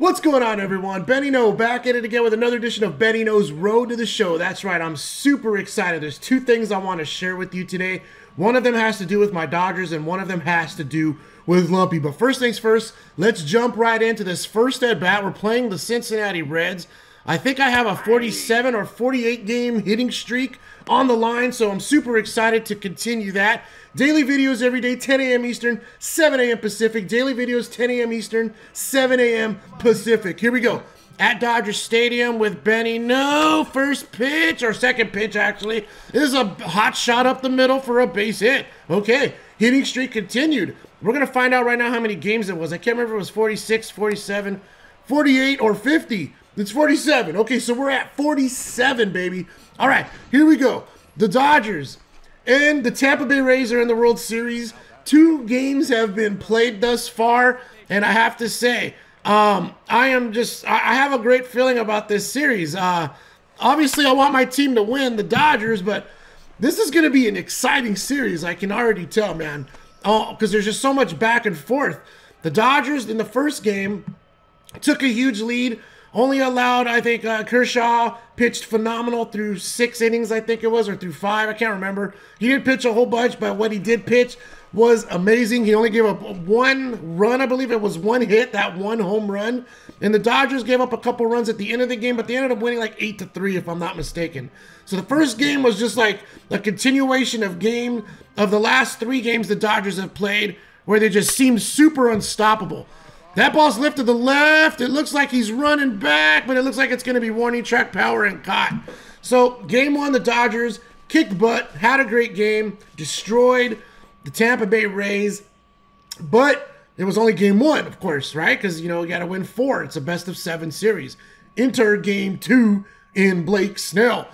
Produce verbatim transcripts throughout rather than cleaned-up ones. What's going on, everyone? Benny No back at it again with another edition of Benny No's Road to the Show. That's right, I'm super excited. There's two things I want to share with you today. One of them has to do with my Dodgers, and one of them has to do with Lumpy. But first things first, let's jump right into this first at-bat. We're playing the Cincinnati Reds. I think I have a forty-seven or forty-eight game hitting streak on the line, so I'm super excited to continue that. Daily videos every day, ten A M Eastern, seven A M Pacific. Daily videos, ten A M Eastern, seven A M Pacific. Here we go. At Dodger Stadium with Benny No. First pitch, or second pitch actually, is a hot shot up the middle for a base hit. Okay, hitting streak continued. We're going to find out right now how many games it was. I can't remember if it was forty-six, forty-seven, forty-eight, or fifty. It's forty-seven. Okay, so we're at forty-seven, baby. All right, here we go. The Dodgers and the Tampa Bay Rays are in the World Series. Two games have been played thus far, and I have to say, um, I am just, I, I have a great feeling about this series. Uh, obviously, I want my team to win, the Dodgers, but this is going to be an exciting series. I can already tell, man, because uh, there's just so much back and forth. The Dodgers in the first game took a huge lead. Only allowed, I think, uh, Kershaw pitched phenomenal through six innings, I think it was, or through five. I can't remember. He didn't pitch a whole bunch, but what he did pitch was amazing. He only gave up one run, I believe. It was one hit, that one home run. And the Dodgers gave up a couple runs at the end of the game, but they ended up winning like eight to three, if I'm not mistaken. So the first game was just like a continuation of game of the last three games the Dodgers have played, where they just seemed super unstoppable. That ball's lifted to the left. It looks like he's running back, but it looks like it's going to be warning track power and caught. So game one, the Dodgers kicked butt, had a great game, destroyed the Tampa Bay Rays. But it was only game one, of course, right? Because, you know, you got to win four. It's a best of seven series. Enter game two in Blake Snell.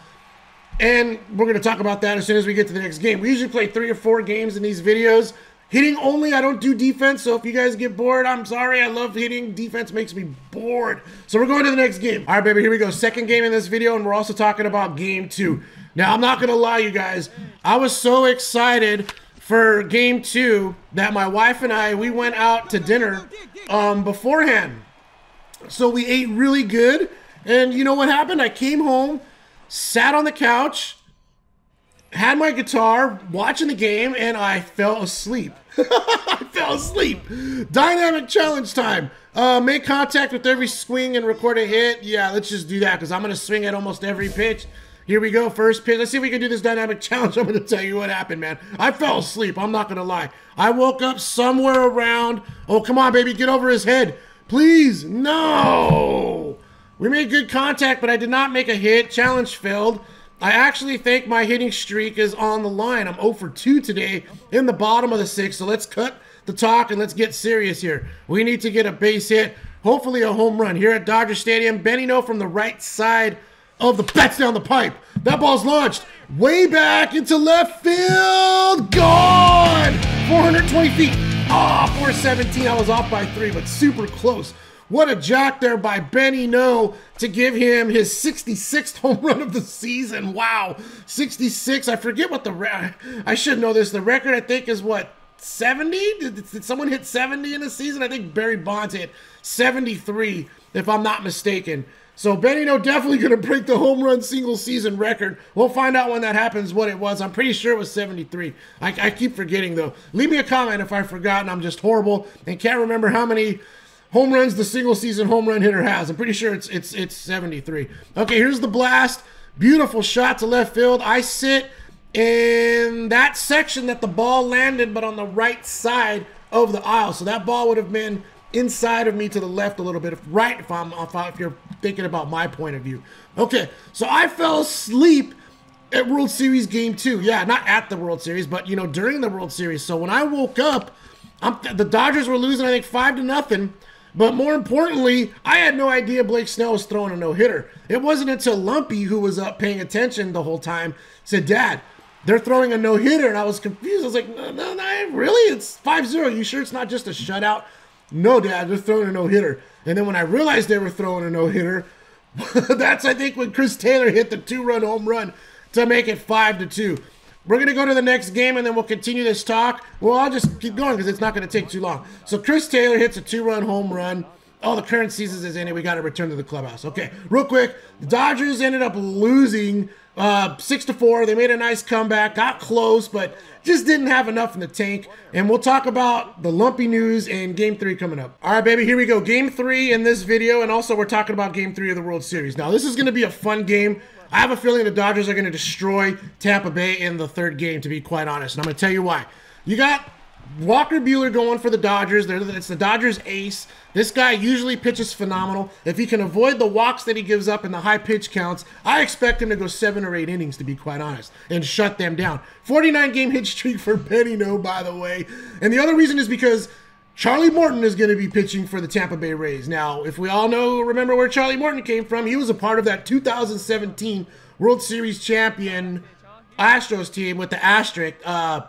And we're going to talk about that as soon as we get to the next game. We usually play three or four games in these videos. Hitting only, I don't do defense, so if you guys get bored, I'm sorry. I love hitting. Defense makes me bored. So we're going to the next game. All right, baby, here we go. Second game in this video, and we're also talking about game two. Now, I'm not going to lie, you guys. I was so excited for game two that my wife and I, we went out to dinner um, beforehand. So we ate really good, and you know what happened? I came home, sat on the couch, had my guitar, watching the game, and I fell asleep. I fell asleep. Dynamic challenge time. Uh, make contact with every swing and record a hit. Yeah, let's just do that because I'm going to swing at almost every pitch. Here we go, first pitch. Let's see if we can do this dynamic challenge. I'm going to tell you what happened, man. I fell asleep. I'm not going to lie. I woke up somewhere around. Oh, come on, baby. Get over his head. Please. No. We made good contact, but I did not make a hit. Challenge failed. I actually think my hitting streak is on the line. I'm oh for two today in the bottom of the sixth, so let's cut the talk and let's get serious here. We need to get a base hit, hopefully a home run. Here at Dodger Stadium, Benny No from the right side of the bats down the pipe. That ball's launched way back into left field. Gone! four hundred twenty feet. Ah, oh, four seventeen. I was off by three, but super close. What a jack there by Benny No to give him his sixty-sixth home run of the season. Wow, sixty-six. I forget what the – I should know this. The record, I think, is what, seventy? Did, did someone hit seventy in the season? I think Barry Bonds hit seventy-three, if I'm not mistaken. So Benny No definitely going to break the home run single season record. We'll find out when that happens what it was. I'm pretty sure it was seventy-three. I, I keep forgetting, though. Leave me a comment if I forgot and I'm just horrible and can't remember how many – home runs the single season home run hitter has. I'm pretty sure it's it's it's seventy-three. Okay, here's the blast. Beautiful shot to left field. I sit in that section that the ball landed, but on the right side of the aisle. So that ball would have been inside of me to the left a little bit, if right, if I'm if, I, if you're thinking about my point of view. Okay, so I fell asleep at World Series game two. Yeah, not at the World Series, but you know during the World Series. So when I woke up, I'm, the Dodgers were losing, I think five to nothing. But more importantly, I had no idea Blake Snell was throwing a no-hitter. It wasn't until Lumpy, who was up paying attention the whole time, said, "Dad, they're throwing a no-hitter." And I was confused. I was like, no, no, no, really? It's five zero. You sure it's not just a shutout? "No, Dad, they're throwing a no-hitter." And then when I realized they were throwing a no-hitter, that's, I think, when Chris Taylor hit the two-run home run to make it five to two. We're going to go to the next game, and then we'll continue this talk. Well, I'll just keep going because it's not going to take too long. So Chris Taylor hits a two-run home run all the current seasons is in it. We got to return to the clubhouse. Okay, real quick. The Dodgers ended up losing uh, six to four. They made a nice comeback, got close, but just didn't have enough in the tank. And we'll talk about the Lumpy news and game three coming up. All right, baby, here we go. Game three in this video. And also we're talking about game three of the World Series. Now, this is going to be a fun game. I have a feeling the Dodgers are going to destroy Tampa Bay in the third game, to be quite honest. And I'm going to tell you why. You got Walker Buehler going for the Dodgers. They're, it's the Dodgers' ace. This guy usually pitches phenomenal. If he can avoid the walks that he gives up and the high pitch counts, I expect him to go seven or eight innings, to be quite honest, and shut them down. forty-nine game hit streak for Benny No, by the way. And the other reason is because Charlie Morton is going to be pitching for the Tampa Bay Rays. Now, if we all know, remember where Charlie Morton came from, he was a part of that two thousand seventeen World Series champion Astros team with the asterisk. Uh,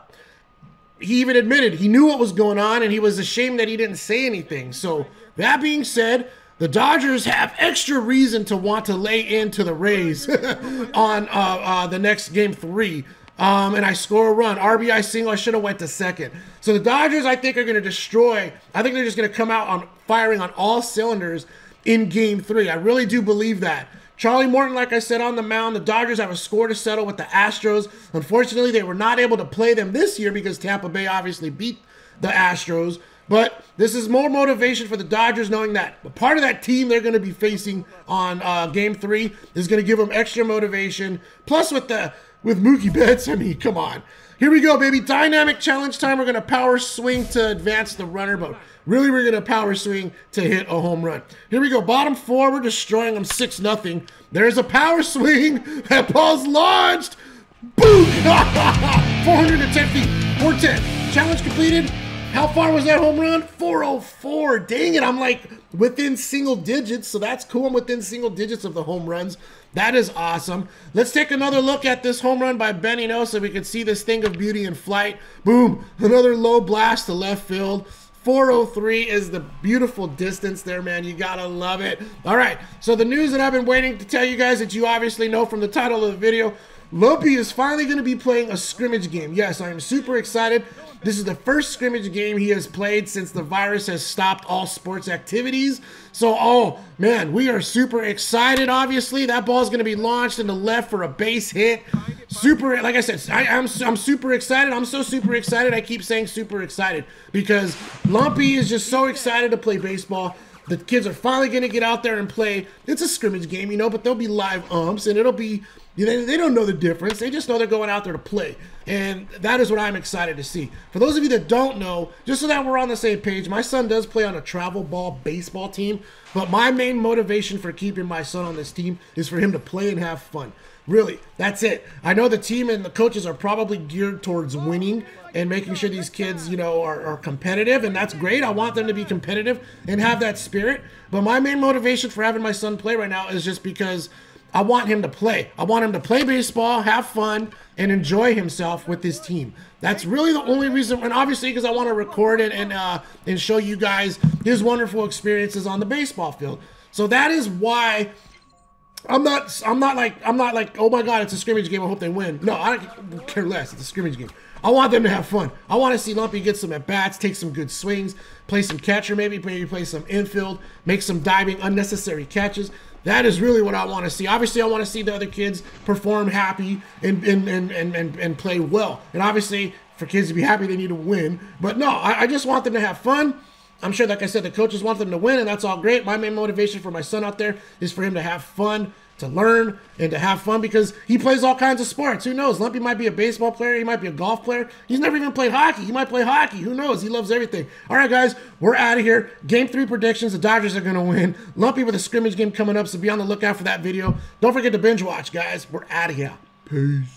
he even admitted he knew what was going on, and he was ashamed that he didn't say anything. So, that being said, the Dodgers have extra reason to want to lay into the Rays on uh, uh, the next game three. Um, and I score a run. R B I single, I should have went to second. So the Dodgers, I think, are going to destroy. I think they're just going to come out on firing on all cylinders in game three. I really do believe that. Charlie Morton, like I said, on the mound. The Dodgers have a score to settle with the Astros. Unfortunately, they were not able to play them this year because Tampa Bay obviously beat the Astros. But this is more motivation for the Dodgers, knowing that part of that team they're going to be facing on uh, game three is going to give them extra motivation. Plus, with the with Mookie Betts, I mean, come on. Here we go, baby. Dynamic challenge time. We're going to power swing to advance the runner, but really we're going to power swing to hit a home run. Here we go. Bottom four. We're destroying them six nothing. There's a power swing. That ball's launched. Boom. four hundred ten feet. four ten. Challenge completed. How far was that home run? four oh four. Dang it. I'm like within single digits, so that's cool. I'm within single digits of the home runs. That is awesome. Let's take another look at this home run by Benny No so we can see this thing of beauty in flight. Boom. Another low blast to left field. four oh three is the beautiful distance there, man. You gotta love it. All right. So the news that I've been waiting to tell you guys that you obviously know from the title of the video, Lumpy is finally going to be playing a scrimmage game. Yes, I am super excited. This is the first scrimmage game he has played since the virus has stopped all sports activities. So, oh, man, we are super excited, obviously. That ball is going to be launched in the left for a base hit. Super, like I said, I, I'm, I'm super excited. I'm so super excited. I keep saying super excited because Lumpy is just so excited to play baseball. The kids are finally going to get out there and play. It's a scrimmage game, you know, but there'll be live umps, and it'll be, they, they don't know the difference. They just know they're going out there to play, and that is what I'm excited to see. For those of you that don't know, just so that we're on the same page, my son does play on a travel ball baseball team, but my main motivation for keeping my son on this team is for him to play and have fun. Really, that's it. I know the team and the coaches are probably geared towards winning and making sure these kids, you know, are, are competitive, and that's great. I want them to be competitive and have that spirit. But my main motivation for having my son play right now is just because I want him to play. I want him to play baseball, have fun, and enjoy himself with his team. That's really the only reason, and obviously because I want to record it and, uh, and show you guys his wonderful experiences on the baseball field. So that is why I'm not, I'm not like, I'm not like, oh my God, it's a scrimmage game, I hope they win. No, I don't care less, it's a scrimmage game. I want them to have fun. I want to see Lumpy get some at-bats, take some good swings, play some catcher maybe, maybe play some infield, make some diving, unnecessary catches. That is really what I want to see. Obviously, I want to see the other kids perform happy and, and, and, and, and, and play well. And obviously, for kids to be happy, they need to win. But no, I, I just want them to have fun. I'm sure, like I said, the coaches want them to win, and that's all great. My main motivation for my son out there is for him to have fun, to learn, and to have fun because he plays all kinds of sports. Who knows? Lumpy might be a baseball player. He might be a golf player. He's never even played hockey. He might play hockey. Who knows? He loves everything. All right, guys, we're out of here. Game three predictions. The Dodgers are going to win. Lumpy with a scrimmage game coming up, so be on the lookout for that video. Don't forget to binge watch, guys. We're out of here. Peace.